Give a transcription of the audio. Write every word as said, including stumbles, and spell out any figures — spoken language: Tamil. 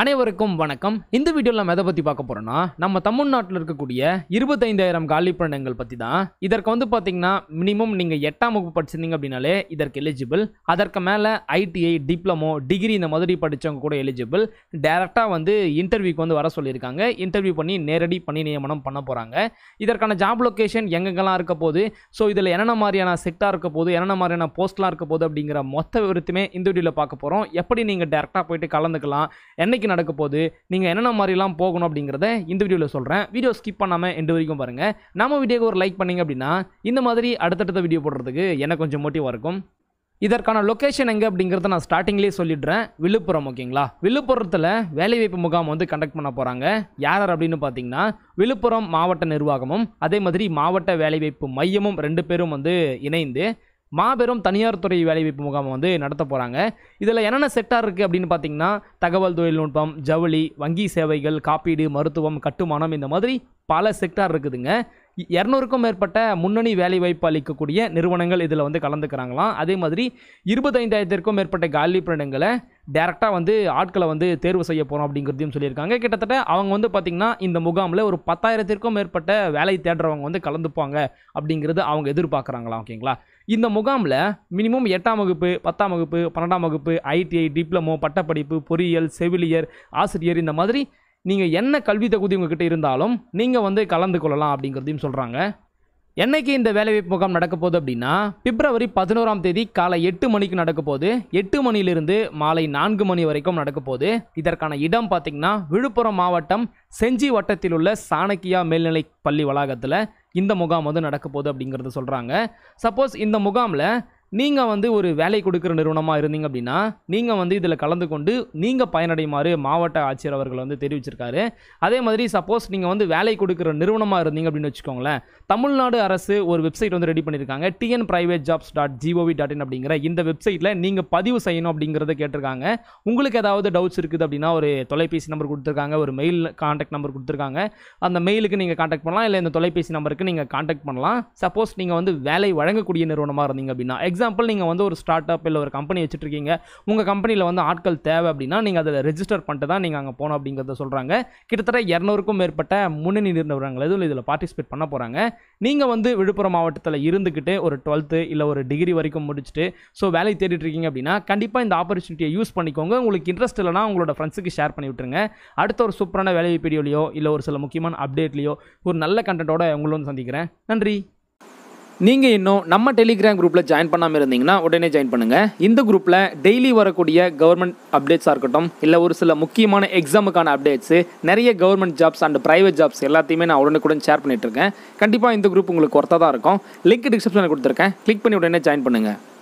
அனைவருக்கும் வணக்கம். இந்த வீடியோல நம்ம எதை பத்தி பார்க்க போறோம்னா, நம்ம தமிழ்நாட்டுல இருக்கக்கூடிய இருபத்தைந்தாயிரம் காலிப்பணியிடங்கள் பத்தி தான். இதற்கு வந்து பாத்தீங்கன்னா மினிமம் நீங்க எட்டாம் வகுப்பு படிச்சிருந்தீங்க அப்படின்னாலே இதற்கு எலிஜிபிள். அதற்கு மேல ஐடிஐ, டிப்ளமோ, டிகிரி இந்த மாதிரி படிச்சவங்க கூட எலிஜிபிள். டைரக்டா வந்து இன்டர்வியூக்கு வந்து வர சொல்லியிருக்காங்க. இன்டர்வியூ பண்ணி நேரடி பணி நியமனம் பண்ண போறாங்க. இதற்கான ஜாப் லொகேஷன் எங்கெங்கெல்லாம் இருக்க போகுது, ஸோ இதுல என்னென்ன மாதிரியான செக்டா இருக்க போகுது, என்னென்ன மாதிரியான போஸ்ட்லாம் இருக்க போகுது அப்படிங்கிற மொத்த விவரத்தையுமே இந்த வீடியோல பார்க்க போறோம். எப்படி நீங்க டைரக்டா போயிட்டு கலந்துக்கலாம், என்ன நடக்க போகுது, நீங்க என்னென்ன மாதிரிலாம் போகணும் அப்படிங்கிறத இந்த வீடியோவில் சொல்கிறேன். வீடியோ ஸ்கிப் பண்ணாமல் எண்டு வரைக்கும் பாருங்க. நம்ம வீடியோக்கு ஒரு லைக் பண்ணிங்க அப்படின்னா இந்த மாதிரி அடுத்தடுத்த வீடியோ போடுறதுக்கு எனக்கு கொஞ்சம் மோட்டிவாக இருக்கும். இதற்கான லொக்கேஷன் எங்கே அப்படிங்கிறத நான் ஸ்டார்டிங்லேயே சொல்லிடுறேன். விழுப்புரம், ஓகேங்களா. விழுப்புரத்தில் வேலைவாய்ப்பு முகாம் வந்து கண்டக்ட் பண்ண போகிறாங்க. யார் யார் அப்படின்னு பார்த்தீங்கன்னா, விழுப்புரம் மாவட்ட நிர்வாகமும் அதே மாதிரி மாவட்ட வேலைவாய்ப்பு மையமும் ரெண்டு பேரும் வந்து இணைந்து மாபெரும் தனியார் துறை வேலைவாய்ப்பு முகாமை வந்து நடத்த போகிறாங்க. இதில் என்னென்ன செக்டார் இருக்குது அப்படின்னு பார்த்தீங்கன்னா, தகவல் தொழில்நுட்பம், ஜவுளி, வங்கி சேவைகள், காப்பீடு, மருத்துவம், கட்டுமானம் இந்த மாதிரி பல செக்டார் இருக்குதுங்க. இரநூறுக்கும் மேற்பட்ட முன்னணி வேலைவாய்ப்பு அளிக்கக்கூடிய நிறுவனங்கள் இதில் வந்து கலந்துக்கிறாங்களாம். அதே மாதிரி இருபத்தைந்தாயிரத்திற்கும் மேற்பட்ட காலிப்பணியிடங்களை டைரெக்டாக வந்து ஆட்களை வந்து தேர்வு செய்ய போகிறோம் அப்படிங்கிறதையும் சொல்லியிருக்காங்க. கிட்டத்தட்ட அவங்க வந்து பார்த்திங்கன்னா இந்த முகாமில் ஒரு பத்தாயிரத்திற்கும் மேற்பட்ட வேலை தேடுறவங்க வந்து கலந்துப்பாங்க அப்படிங்கிறது அவங்க எதிர்பார்க்குறாங்களாம், ஓகேங்களா. இந்த முகாமில் மினிமம் எட்டாம் வகுப்பு, பத்தாம் வகுப்பு, பன்னெண்டாம் வகுப்பு, ஐடிஐ, டிப்ளமோ, பட்டப்படிப்பு, பொறியியல், செவிலியர், ஆசிரியர் இந்த மாதிரி நீங்கள் என்ன கல்வி தகுதி உங்ககிட்ட இருந்தாலும் நீங்கள் வந்து கலந்து கொள்ளலாம் அப்படிங்கிறதையும் சொல்கிறாங்க. என்னைக்கு இந்த வேலைவாய்ப்பு முகாம் நடக்க போகுது அப்படின்னா, பிப்ரவரி பதினோராம் தேதி காலை எட்டு மணிக்கு நடக்க போகுது. எட்டு மணியிலிருந்து மாலை நான்கு மணி வரைக்கும் நடக்க போகுது. இதற்கான இடம் பார்த்திங்கன்னா விழுப்புரம் மாவட்டம் செஞ்சி வட்டத்தில் உள்ள சாணக்கியா மேல்நிலை பள்ளி வளாகத்தில் இந்த முகாம் வந்து நடக்க போகுது அப்படிங்கிறத சொல்கிறாங்க. சப்போஸ் இந்த முகாமில் நீங்கள் வந்து ஒரு வேலை கொடுக்குற நிறுவனமாக இருந்தீங்க அப்படின்னா நீங்கள் வந்து இதில் கலந்து கொண்டு நீங்கள் பயனடையுமாறு மாவட்ட ஆட்சியர் அவர்கள் வந்து தெரிவிச்சிருக்காரு. அதே மாதிரி சப்போஸ் நீங்கள் வந்து வேலை கொடுக்குற நிறுவனமாக இருந்தீங்க அப்படின்னு வச்சுக்கோங்களேன், தமிழ்நாடு அரசு ஒரு வெப்சைட் வந்து ரெடி பண்ணியிருக்காங்க. TN private jobs dot GOV dot in அப்படிங்கிற இந்த வெப்சைட்டில் நீங்கள் பதிவு செய்யணும் அப்படிங்கிறத கேட்டிருக்காங்க. உங்களுக்கு ஏதாவது டவுட்ஸ் இருக்குது அப்படின்னா ஒரு தொலைபேசி நம்பர் கொடுத்துருக்காங்க, ஒரு மெயில் கான்டாக்ட் நம்பர் கொடுத்துருக்காங்க. அந்த மெயிலுக்கு நீங்கள் கான்டாக்ட் பண்ணலாம், இல்லை இந்த தொலைபேசி நம்பருக்கு நீங்கள் கான்டாக்ட் பண்ணலாம். சப்போஸ் நீங்கள் வந்து வேலை வழங்கக்கூடிய நிறுவனமாக இருந்தீங்க அப்படின்னா, எக்ஸாம்பிள் நீங்கள் வந்து ஒரு ஸ்டார்ட் அப் இல்லை ஒரு கம்பெனி வச்சுட்ருக்கீங்க, உங்கள் கம்பெனியில் வந்து ஆட்கள் தேவை அப்படின்னா நீங்கள் அதில் ரெஜிஸ்டர் பண்ணிட்டு தான் நீங்கள் அங்கே போகணும் அப்படிங்கிறத சொல்கிறாங்க. கிட்டத்தட்ட இரநூறுக்கும் மேற்பட்ட முன்னணி நிறுவனங்கள் எதுவும் இதில் பார்ட்டிசிபேட் பண்ண போகிறாங்க. நீங்கள் வந்து விழுப்புரம் மாவட்டத்தில் இருந்துக்கிட்டு ஒரு டுவெல்த்து இல்லை ஒரு டிகிரி வரைக்கும் முடிச்சுட்டு ஸோ வேலை தேடிட்டு இருக்கீங்க அப்படின்னா கண்டிப்பாக இந்த ஆப்பர்ச்சுனிட்டியை யூஸ் பண்ணிக்கோங்க. உங்களுக்கு இன்ட்ரெஸ்ட் இல்லைனா உங்களோட ஃப்ரெண்ட்ஸுக்கு ஷேர் பண்ணி விட்டுருங்க. அடுத்த ஒரு சூப்பரான வேலை வீடியோலையோ இல்லை ஒரு சில முக்கியமான அப்டேட்லையோ ஒரு நல்ல கண்டென்ட்டோட உங்களை வந்து சந்திக்கிறேன். நன்றி. நீங்கள் இன்னும் நம்ம டெலிகிராம் குரூப்பில் ஜாயின் பண்ணாமல் இருந்தீங்கன்னா உடனே ஜாயின் பண்ணுங்கள். இந்த குரூப்பில் டெய்லி வரக்கூடிய கவர்மெண்ட் அப்டேட்ஸாக இருக்கட்டும், இல்லை ஒரு சில முக்கியமான எக்ஸாமுக்கான அப்டேட்ஸு, நிறைய government jobs and private jobs எல்லாத்தையுமே நான் உடனுக்குடன் ஷேர் பண்ணிகிட்ருக்கேன். கண்டிப்பாக இந்த குரூப் உங்களுக்கு ஒர்த்தாக தான் இருக்கும். லிங்க் டிஸ்கிரிப்ஷனில் கொடுத்துருக்கேன், கிளிக் பண்ணி உடனே ஜாயின் பண்ணுங்கள்.